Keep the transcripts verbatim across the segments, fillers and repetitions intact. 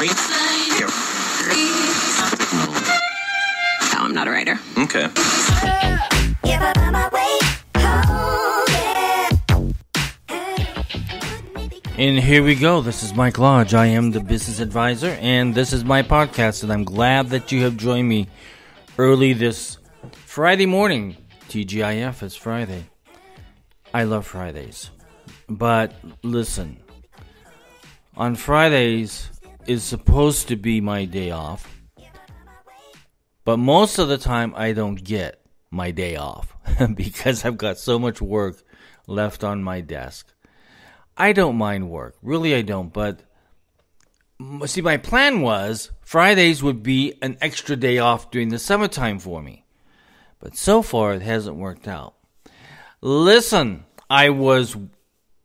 No, I'm not a writer. Okay. And here we go. This is Mike Lodge. I am the business advisor, and this is my podcast. And I'm glad that you have joined me early this Friday morning. T G I F, it's Friday. I love Fridays. But listen, on Fridays is supposed to be my day off, but most of the time I don't get my day off because I've got so much work left on my desk. I don't mind work. Really, I don't. But see, my plan was Fridays would be an extra day off during the summertime for me. But so far, it hasn't worked out. Listen, I was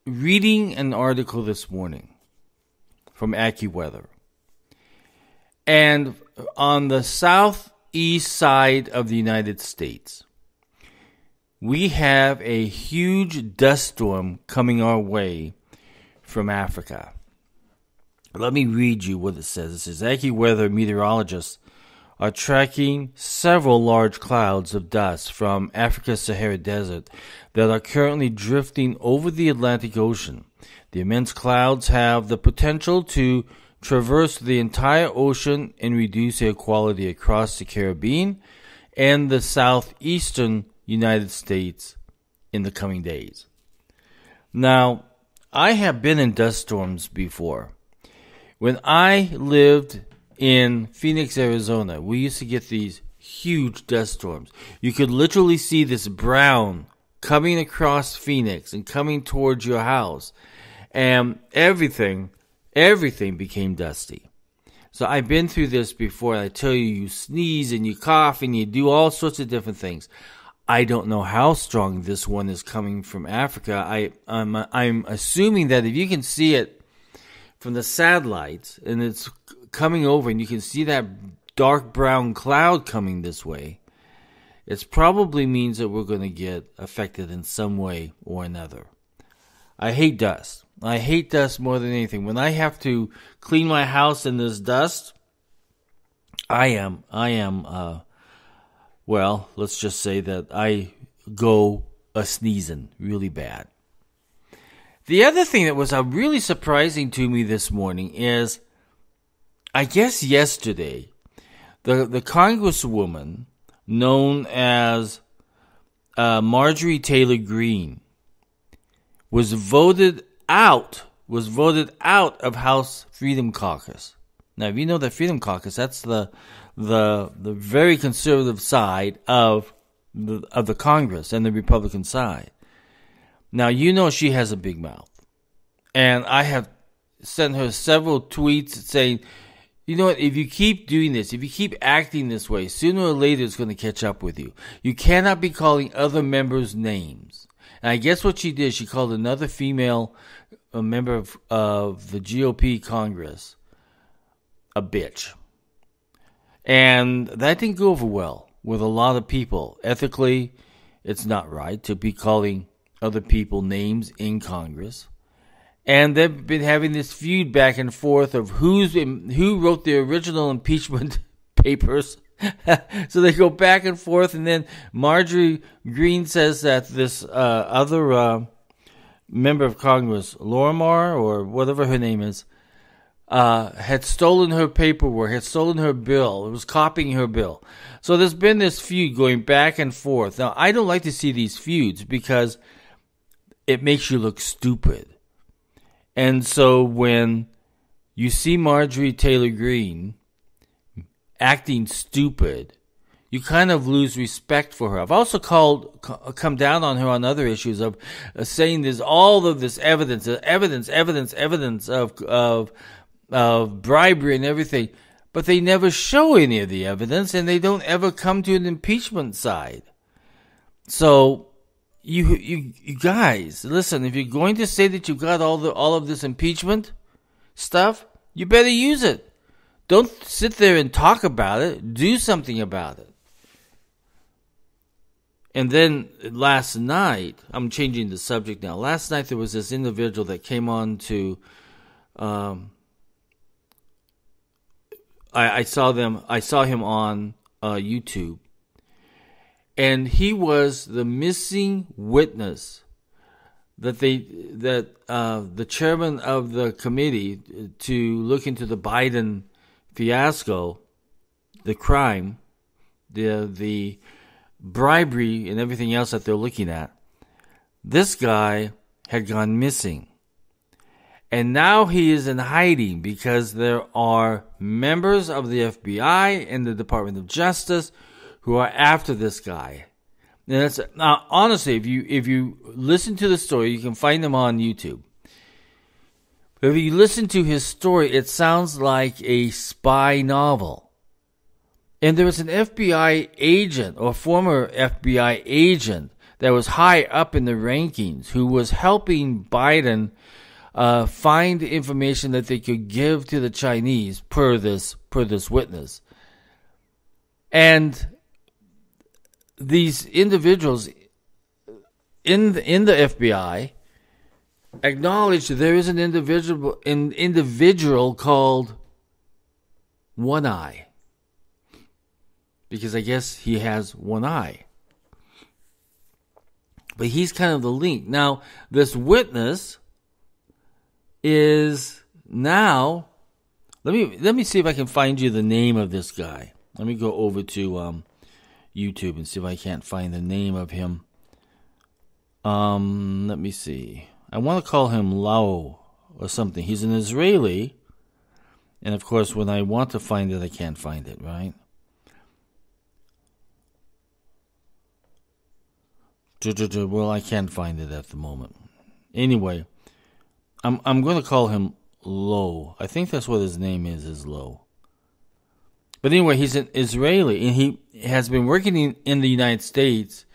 reading an article this morning from AccuWeather. And on the southeast side of the United States, we have a huge dust storm coming our way from Africa. Let me read you what it says. It says, AccuWeather meteorologists are tracking several large clouds of dust from Africa's Sahara Desert that are currently drifting over the Atlantic Ocean. The immense clouds have the potential to traverse the entire ocean and reduce air quality across the Caribbean and the southeastern United States in the coming days. Now, I have been in dust storms before. When I lived in Phoenix, Arizona, we used to get these huge dust storms. You could literally see this brown coming across Phoenix and coming towards your house. And everything, everything became dusty. So I've been through this before. And I tell you, you sneeze and you cough and you do all sorts of different things. I don't know how strong this one is coming from Africa. I, I'm, I'm assuming that if you can see it from the satellites and it's coming over and you can see that dark brown cloud coming this way, it probably means that we're going to get affected in some way or another. I hate dust. I hate dust more than anything. When I have to clean my house in this dust, I am, I am, uh, well, let's just say that I go a sneezing really bad. The other thing that was uh, really surprising to me this morning is, I guess yesterday, the, the congresswoman known as uh, Marjorie Taylor Greene was voted out, was voted out of House Freedom Caucus. Now, if you know the Freedom Caucus, that's the the the very conservative side of the, of the Congress and the Republican side. Now, you know she has a big mouth. And I have sent her several tweets saying, you know what, if you keep doing this, if you keep acting this way, sooner or later it's going to catch up with you. You cannot be calling other members names. And I guess what she did, she called another female a member of, of the G O P Congress a bitch. And that didn't go over well with a lot of people. Ethically, it's not right to be calling other people names in Congress. And they've been having this feud back and forth of who's who wrote the original impeachment papers. So they go back and forth. And then Marjorie Greene says that this uh, other uh, member of Congress, Lorimar or whatever her name is, Uh, had stolen her paperwork, had stolen her bill. It was copying her bill. So there's been this feud going back and forth. Now, I don't like to see these feuds because it makes you look stupid. And so when you see Marjorie Taylor Greene acting stupid, you kind of lose respect for her. I've also called, come down on her on other issues of saying there's all of this evidence, evidence, evidence, evidence of of of bribery and everything, but they never show any of the evidence, and they don't ever come to an impeachment side. So, you you, you guys, listen. If you're going to say that you've got all the all of this impeachment stuff, you better use it. Don't sit there and talk about it. Do something about it. And then last night, I'm changing the subject now. Last night there was this individual that came on to um, I, I saw them. I saw him on uh, YouTube, and he was the missing witness that they that uh, the chairman of the committee to look into the Biden fiasco, the crime, the the bribery, and everything else that they're looking at. This guy had gone missing. And now he is in hiding because there are members of the F B I and the Department of Justice who are after this guy. And that's, now, honestly, if you if you listen to the story, you can find him on YouTube. But if you listen to his story, it sounds like a spy novel. And there was an F B I agent or former F B I agent that was high up in the rankings who was helping Biden Uh, find information that they could give to the Chinese per this per this witness. And these individuals in the, in the F B I acknowledge there is an individual an individual called One Eye, because I guess he has one eye. But he's kind of the link. Now, this witness is now, let me let me see if I can find you the name of this guy. Let me go over to um, YouTube and see if I can't find the name of him. Um, let me see. I want to call him Lau or something. He's an Israeli, and of course, when I want to find it, I can't find it. Right? Well, I can't find it at the moment. Anyway. I'm I'm going to call him Low. I think that's what his name is, is Low. But anyway, he's an Israeli, and he has been working in, in the United States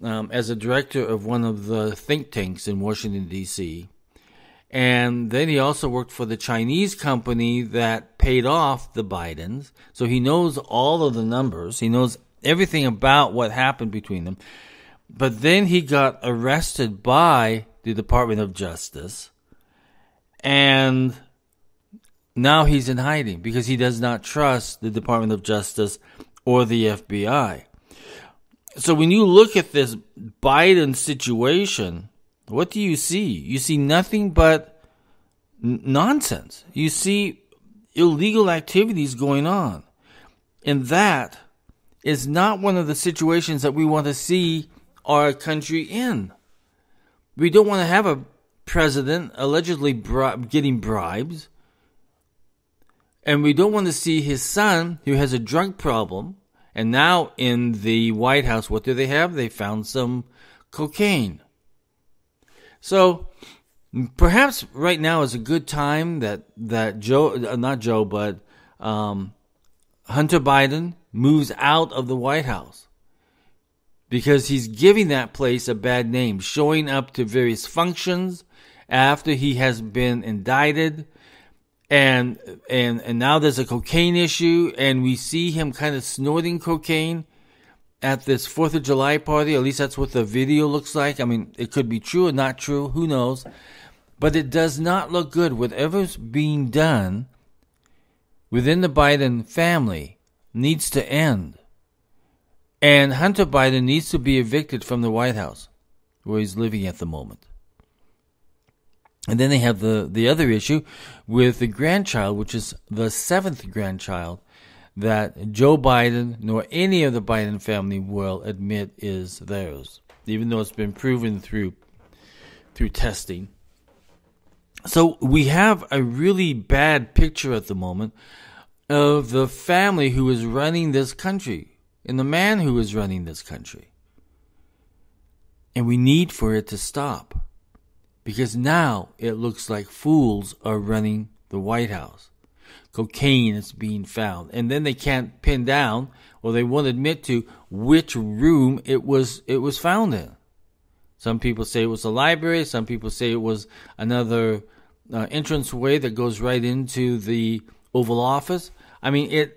um, as a director of one of the think tanks in Washington, D C. And then he also worked for the Chinese company that paid off the Bidens. So he knows all of the numbers. He knows everything about what happened between them. But then he got arrested by the Department of Justice. And now he's in hiding because he does not trust the Department of Justice or the F B I. So when you look at this Biden situation, what do you see? You see nothing but n- nonsense. You see illegal activities going on. And that is not one of the situations that we want to see our country in. We don't want to have a president allegedly bri- getting bribes, and we don't want to see his son, who has a drug problem, and now in the White House, what do they have? They found some cocaine. So perhaps right now is a good time that that Joe, not Joe, but um, Hunter Biden moves out of the White House, because he's giving that place a bad name, showing up to various functions after he has been indicted, and and and now there's a cocaine issue, and we see him kind of snorting cocaine at this fourth of July party. At least that's what the video looks like. I mean, it could be true or not true. Who knows? But it does not look good. Whatever's being done within the Biden family needs to end. And Hunter Biden needs to be evicted from the White House, where he's living at the moment. And then they have the, the other issue with the grandchild, which is the seventh grandchild that Joe Biden nor any of the Biden family will admit is theirs, even though it's been proven through through testing. So we have a really bad picture at the moment of the family who is running this country and the man who is running this country. And we need for it to stop, because now it looks like fools are running the White House. Cocaine is being found. And then they can't pin down, or they won't admit to, which room it was it was found in. Some people say it was the library. Some people say it was another uh, entranceway that goes right into the Oval Office. I mean, it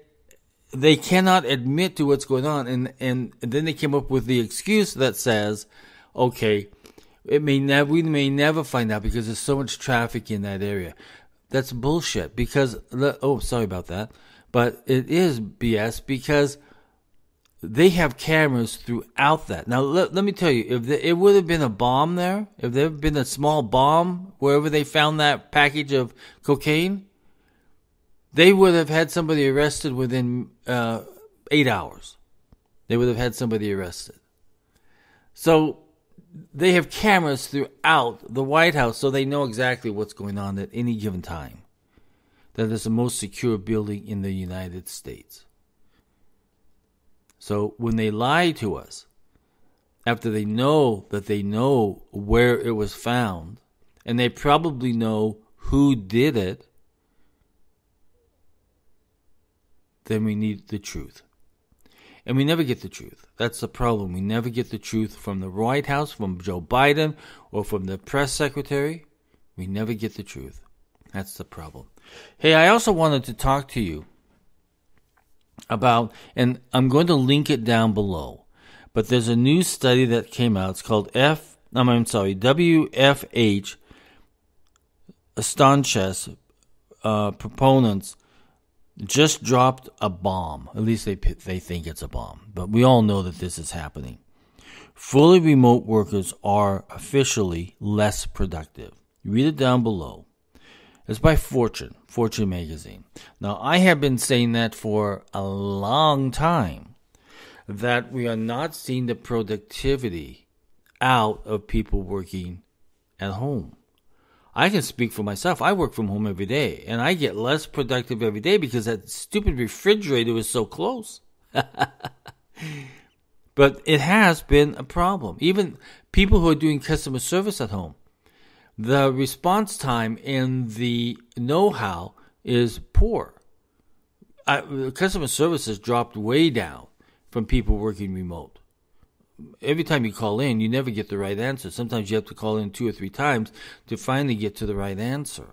They cannot admit to what's going on, and, and then they came up with the excuse that says, okay, it may nev- we may never find out because there's so much traffic in that area. That's bullshit, because, le- oh, sorry about that. But it is B S because they have cameras throughout that. Now, let, let me tell you, if the, it would have been a bomb there, if there had been a small bomb wherever they found that package of cocaine, they would have had somebody arrested within uh, eight hours. They would have had somebody arrested. So they have cameras throughout the White House, so they know exactly what's going on at any given time. That is the most secure building in the United States. So when they lie to us, after they know that they know where it was found, and they probably know who did it, then we need the truth. And we never get the truth. That's the problem. We never get the truth from the White House, from Joe Biden, or from the press secretary. We never get the truth. That's the problem. Hey, I also wanted to talk to you about, and I'm going to link it down below, but there's a new study that came out. It's called F, I'm sorry, W F H, staunchest uh, proponents just dropped a bomb. At least they they think it's a bomb, but we all know that this is happening. Fully remote workers are officially less productive. Read it down below. It's by Fortune, Fortune magazine. Now, I have been saying that for a long time, that we are not seeing the productivity out of people working at home. I can speak for myself. I work from home every day, and I get less productive every day because that stupid refrigerator is so close. But it has been a problem. Even people who are doing customer service at home, the response time and the know-how is poor. I, customer service has dropped way down from people working remote. Every time you call in, you never get the right answer. Sometimes you have to call in two or three times to finally get to the right answer.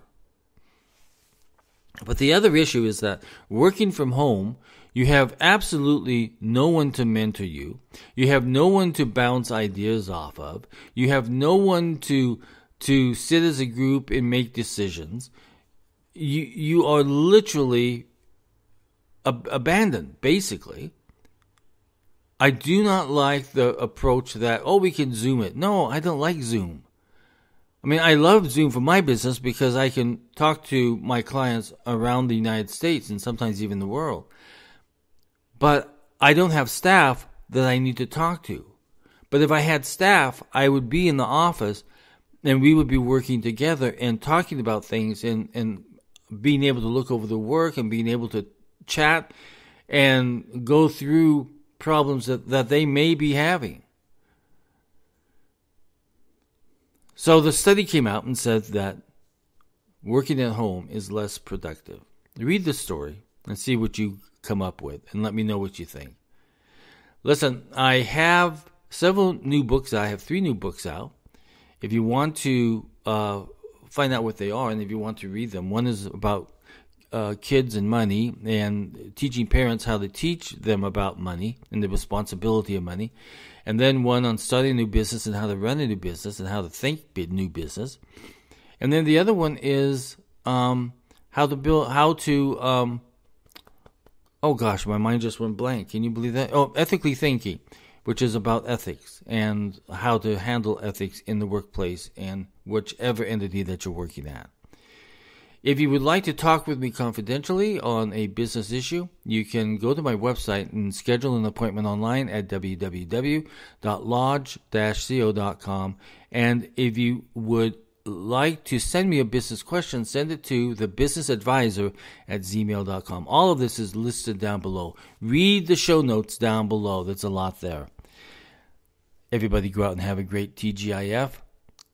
But the other issue is that working from home, you have absolutely no one to mentor you. You have no one to bounce ideas off of. You have no one to... to sit as a group and make decisions. You you are literally ab- abandoned, basically. I do not like the approach that, oh, we can Zoom it. No, I don't like Zoom. I mean, I love Zoom for my business because I can talk to my clients around the United States and sometimes even the world. But I don't have staff that I need to talk to. But if I had staff, I would be in the office and we would be working together and talking about things and, and being able to look over the work and being able to chat and go through problems that, that they may be having. So the study came out and said that working at home is less productive. Read the story and see what you come up with and let me know what you think. Listen, I have several new books. I have three new books out. If you want to uh, find out what they are and if you want to read them, one is about uh, kids and money and teaching parents how to teach them about money and the responsibility of money. And then one on starting a new business and how to run a new business and how to think a new business. And then the other one is um, how to build, how to, um, oh gosh, my mind just went blank. Can you believe that? Oh, ethically thinking, which is about ethics and how to handle ethics in the workplace and whichever entity that you're working at. If you would like to talk with me confidentially on a business issue, you can go to my website and schedule an appointment online at w w w dot lodge dash co dot com. And if you would like to send me a business question, send it to the business advisor at zmail dot com. All of this is listed down below. Read the show notes down below. There's a lot there. Everybody go out and have a great T G I F.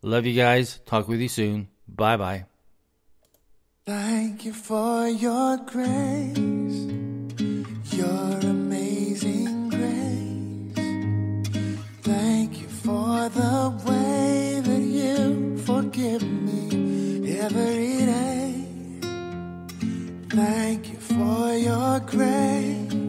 Love you guys. Talk with you soon. Bye-bye. Thank you for your grace, your amazing grace. Thank you for the way that you forgive me every day. Thank you for your grace.